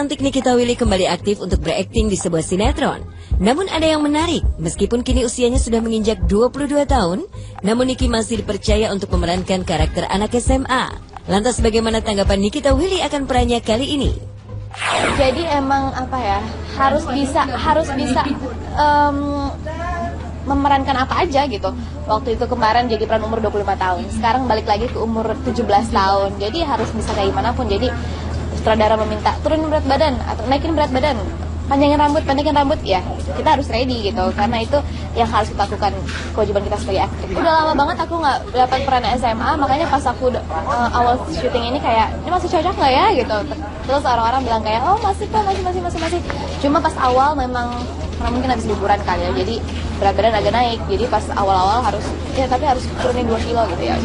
cantik Nikita Willy kembali aktif untuk berakting di sebuah sinetron. Namun ada yang menarik, meskipun kini usianya sudah menginjak 22 tahun, namun Niki masih dipercaya untuk memerankan karakter anak SMA. Lantas bagaimana tanggapan Nikita Willy akan perannya kali ini? Jadi emang apa ya, harus bisa memerankan apa aja gitu. Waktu itu kemarin jadi peran umur 25 tahun, sekarang balik lagi ke umur 17 tahun. Jadi harus bisa kayak gimana pun. Jadi sutradara meminta turunin berat badan atau naikin berat badan, panjangin rambut, ya kita harus ready gitu. Karena itu yang harus kita lakukan, kewajiban kita sebagai aktris. Udah lama banget aku nggak dapat peran SMA, makanya pas aku awal syuting ini kayak, ini masih cocok nggak ya gitu. Terus orang-orang bilang kayak, oh masih kok, masih. Cuma pas awal memang, karena mungkin habis liburan kali ya, jadi berat badan agak naik. Jadi pas awal-awal harus, ya tapi harus turunin 2 kilo gitu ya.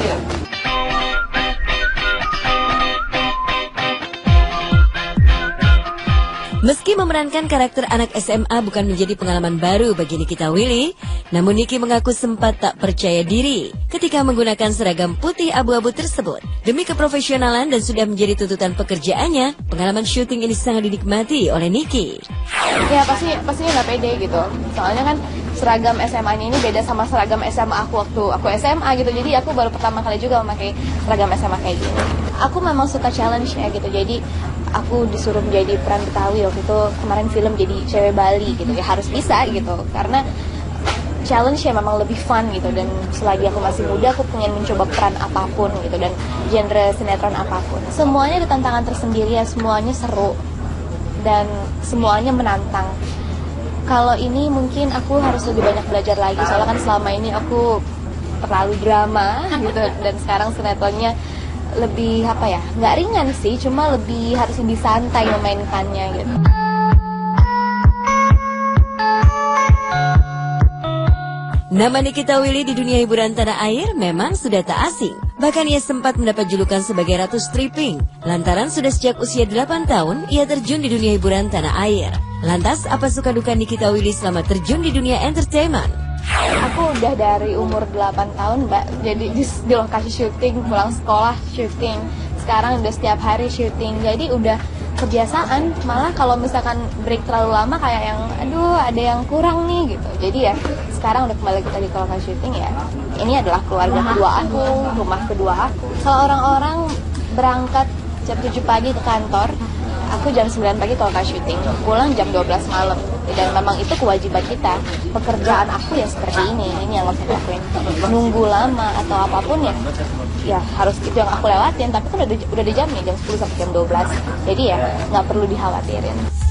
Meski memerankan karakter anak SMA bukan menjadi pengalaman baru bagi Nikita Willy, namun Niki mengaku sempat tak percaya diri ketika menggunakan seragam putih abu-abu tersebut. Demi keprofesionalan dan sudah menjadi tuntutan pekerjaannya, pengalaman syuting ini sangat dinikmati oleh Niki. Ya pastinya nggak pede gitu, soalnya kan seragam SMA-nya ini beda sama seragam SMA aku waktu aku SMA gitu. Jadi aku baru pertama kali juga memakai seragam SMA kayak gini. Aku memang suka challenge ya gitu, jadi aku disuruh menjadi peran Betawi waktu itu kemarin film, jadi cewek Bali gitu ya, harus bisa gitu karena challenge ya memang lebih fun gitu. Dan selagi aku masih muda aku pengen mencoba peran apapun gitu dan genre sinetron apapun. Semuanya ada tantangan tersendiri ya, semuanya seru dan semuanya menantang. Kalau ini mungkin aku harus lebih banyak belajar lagi, soalnya kan selama ini aku terlalu drama gitu dan sekarang sinetronnya lebih apa ya, nggak ringan sih, cuma harus lebih santai memainkannya gitu. Nama Nikita Willy di dunia hiburan tanah air memang sudah tak asing. Bahkan ia sempat mendapat julukan sebagai Ratu Stripping, lantaran sudah sejak usia 8 tahun ia terjun di dunia hiburan tanah air. Lantas apa suka duka Nikita Willy selama terjun di dunia entertainment? Aku udah dari umur 8 tahun mbak, jadi di lokasi syuting, pulang sekolah syuting, sekarang udah setiap hari syuting, jadi udah kebiasaan. Malah kalau misalkan break terlalu lama kayak yang aduh ada yang kurang nih gitu, jadi ya sekarang udah kembali kita di lokasi syuting. Ya ini adalah keluarga kedua aku, rumah kedua aku. Kalau orang-orang berangkat jam 7 pagi ke kantor, aku jam 9 pagi kalau ke syuting, pulang jam 12 malam. Dan memang itu kewajiban kita. Pekerjaan aku ya seperti ini yang harus aku lakuin. Nunggu lama atau apapun ya harus itu yang aku lewatin. Tapi kan udah di jam nih, jam 10 sampai jam 12. Jadi ya nggak perlu dikhawatirin.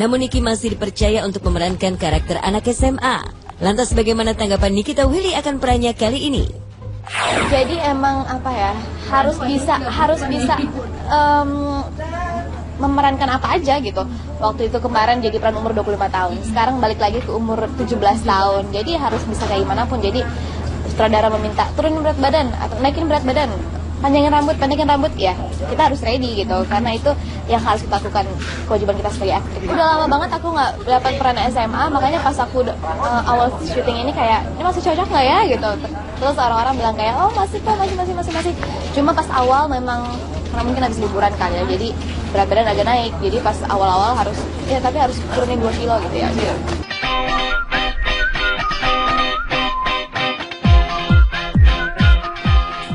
Namun Niki masih dipercaya untuk memerankan karakter anak SMA. Lantas bagaimana tanggapan Nikita Willy akan perannya kali ini? Jadi emang apa ya, harus bisa memerankan apa aja gitu. Waktu itu kemarin jadi peran umur 25 tahun, sekarang balik lagi ke umur 17 tahun. Jadi harus bisa kayak gimana pun. Jadi sutradara meminta turunin berat badan atau naikin berat badan, panjangin rambut, ya kita harus ready gitu. Karena itu yang harus kita lakukan, kewajiban kita sebagai aktris. Udah lama banget aku nggak dapat peran SMA, makanya pas aku awal syuting ini kayak, ini masih cocok nggak ya gitu. Terus orang-orang bilang kayak, oh masih kok, masih. Cuma pas awal memang, karena mungkin habis liburan kali ya, jadi berat badan agak naik. Jadi pas awal-awal harus, ya tapi harus turunin 2 kilo gitu ya.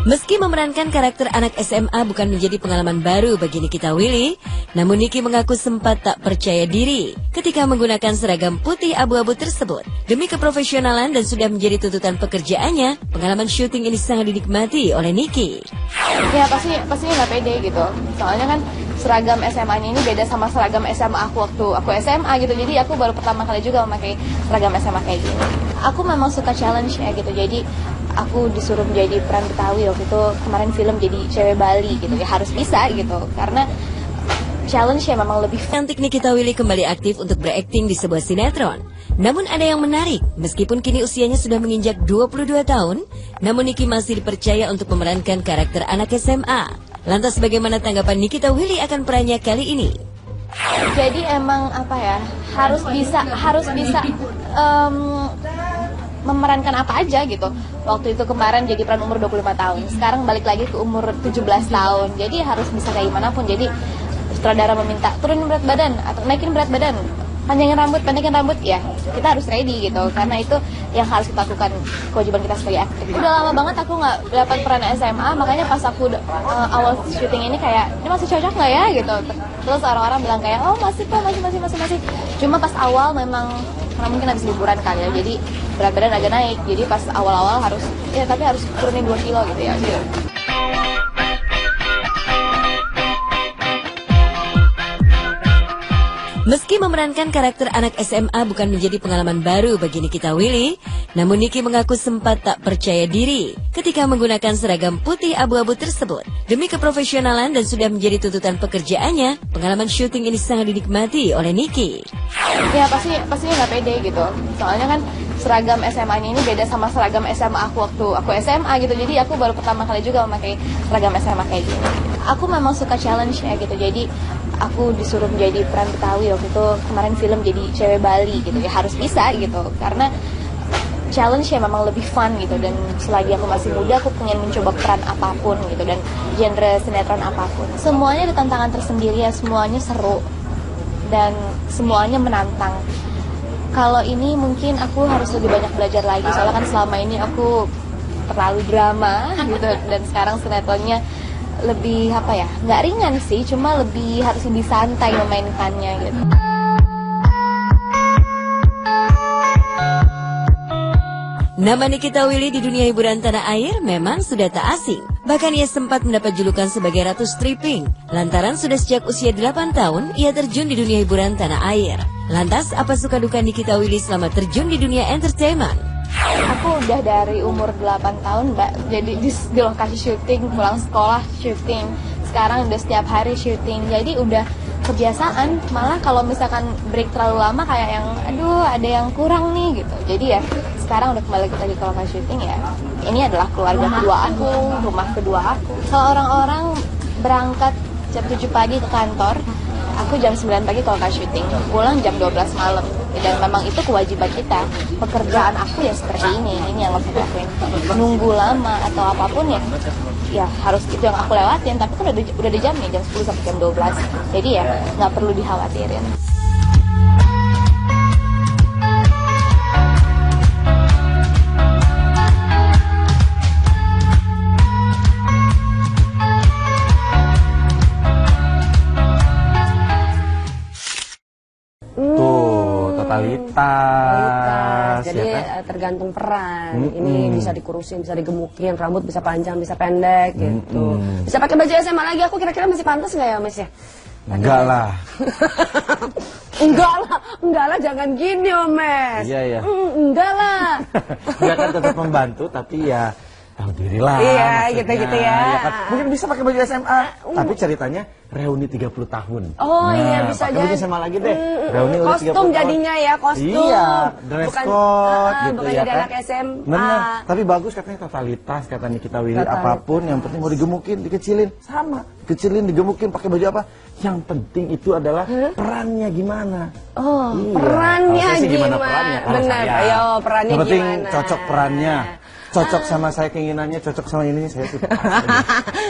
Meski memerankan karakter anak SMA bukan menjadi pengalaman baru bagi Nikita Willy, namun Niki mengaku sempat tak percaya diri ketika menggunakan seragam putih abu-abu tersebut. Demi keprofesionalan dan sudah menjadi tuntutan pekerjaannya, pengalaman syuting ini sangat dinikmati oleh Niki. Ya pastinya nggak pede gitu, soalnya kan seragam SMA-nya ini beda sama seragam SMA aku waktu aku SMA gitu. Jadi aku baru pertama kali juga memakai seragam SMA kayak gini. Aku memang suka challenge ya gitu, jadi aku disuruh menjadi peran Betawi waktu itu kemarin film, jadi cewek Bali gitu ya, harus bisa gitu karena challenge ya memang lebih fun. Cantik Nikita Willy kembali aktif untuk berakting di sebuah sinetron. Namun ada yang menarik, meskipun kini usianya sudah menginjak 22 tahun, namun Niki masih dipercaya untuk memerankan karakter anak SMA. Lantas bagaimana tanggapan Nikita Willy akan perannya kali ini? Jadi emang apa ya, harus bisa memerankan apa aja gitu. Waktu itu kemarin jadi peran umur 25 tahun, sekarang balik lagi ke umur 17 tahun. Jadi harus bisa kayak gimana pun. Jadi sutradara meminta turunin berat badan atau naikin berat badan, panjangin rambut ya, kita harus ready gitu. Karena itu yang harus kita lakukan, kewajiban kita sebagai aktor. Udah lama banget aku nggak dapat peran SMA, makanya pas aku awal syuting ini kayak, ini masih cocok nggak ya gitu. Terus orang-orang bilang kayak, oh masih kok, masih. Cuma pas awal memang, karena mungkin habis liburan kali ya, jadi berat badan agak naik. Jadi pas awal-awal harus, ya tapi harus turunin 2 kilo gitu ya. Meski memerankan karakter anak SMA bukan menjadi pengalaman baru bagi Nikita Willy, namun Niki mengaku sempat tak percaya diri ketika menggunakan seragam putih abu-abu tersebut. Demi keprofesionalan dan sudah menjadi tuntutan pekerjaannya, pengalaman syuting ini sangat dinikmati oleh Niki. Ya pastinya nggak pede gitu, soalnya kan seragam SMA ini beda sama seragam SMA aku waktu aku SMA gitu. Jadi aku baru pertama kali juga memakai seragam SMA kayak gini. Aku memang suka challenge ya gitu, jadi aku disuruh menjadi peran Betawi waktu itu kemarin film jadi cewek Bali gitu ya, harus bisa gitu karena challenge ya memang lebih fun gitu. Dan selagi aku masih muda aku pengen mencoba peran apapun gitu dan genre sinetron apapun. Semuanya ada tantangan tersendiri ya, semuanya seru dan semuanya menantang. Kalau ini mungkin aku harus lebih banyak belajar lagi, soalnya kan selama ini aku terlalu drama gitu dan sekarang sinetronnya lebih apa ya, nggak ringan sih, cuma lebih harus lebih santai memainkannya gitu. Nama Nikita Willy di dunia hiburan tanah air memang sudah tak asing. Bahkan ia sempat mendapat julukan sebagai Ratu Stripping, lantaran sudah sejak usia 8 tahun ia terjun di dunia hiburan tanah air. Lantas apa suka duka Nikita Willy selama terjun di dunia entertainment? Aku udah dari umur 8 tahun mbak, jadi di lokasi syuting, pulang sekolah syuting, sekarang udah setiap hari syuting, jadi udah kebiasaan. Malah kalau misalkan break terlalu lama kayak yang aduh ada yang kurang nih gitu. Jadi ya sekarang udah kembali lagi ke lokasi syuting ya, ini adalah keluarga kedua aku, rumah kedua aku. Kalau orang-orang berangkat jam 7 pagi ke kantor, aku jam 9 pagi kalau nggak syuting, pulang jam 12 malam. Dan memang itu kewajiban kita. Pekerjaan aku ya seperti ini yang harus dilakuin. Nunggu lama atau apapun ya, ya harus itu yang aku lewatin. Tapi kan udah ada jamnya, jam 10 sampai jam 12. Jadi ya nggak perlu dikhawatirin. Jadi ya kan? Tergantung peran. Ini bisa dikurusin, bisa digemukin, rambut bisa panjang, bisa pendek gitu. Bisa pakai baju SMA lagi, aku kira-kira masih pantas nggak ya Mas ya? Enggak lah. enggak lah jangan gini Mas. Iya ya. Enggak lah. Dia kan tetap membantu tapi ya tahu diri lah. Iya gitu-gitu ya. Ya kan? Mungkin bisa pakai baju SMA, tapi ceritanya reuni 30 tahun. Oh nah, iya bisa jadi. Pakai baju SMA lagi deh. Reuni kostum jadinya ya, kostum. Iya, dress code gitu bukan ya. Bukan jadi anak SMA. Benar, tapi bagus katanya totalitas, kata Nikita Willy apapun yang penting mau digemukin, dikecilin sama. Kecilin digemukin pakai baju apa? Yang penting itu adalah perannya gimana. Oh, iya. Perannya gimana? Benar, ayo perannya gimana. Penting cocok perannya. Cocok sama saya keinginannya, cocok sama ini saya suka.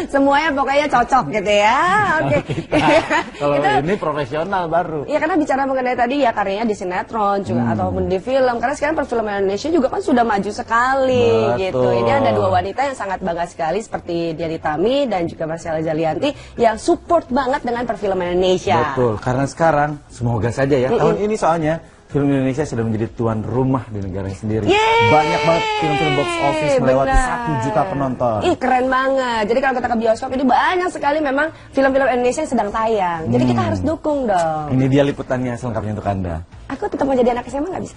Semuanya pokoknya cocok gitu ya. Oke. Okay. Kalau ini profesional baru. Iya karena bicara mengenai tadi ya karyanya di sinetron juga ataupun di film. Karena sekarang perfilman Indonesia juga kan sudah maju sekali. Betul. Gitu. Ini ada 2 wanita yang sangat bangga sekali seperti Dian Sastrowardoyo dan juga Marcella Jalianti yang support banget dengan perfilman Indonesia. Betul. Karena sekarang semoga saja ya tahun ini soalnya film Indonesia sudah menjadi tuan rumah di negaranya sendiri. Yeay! Banyak banget film-film box office melewati 1 juta penonton. Ih keren banget. Jadi kalau kita ke bioskop ini banyak sekali memang film-film Indonesia yang sedang tayang. Jadi kita harus dukung dong. Ini dia liputannya selengkapnya untuk Anda. Aku tetap mau jadi anak SMA nggak bisa.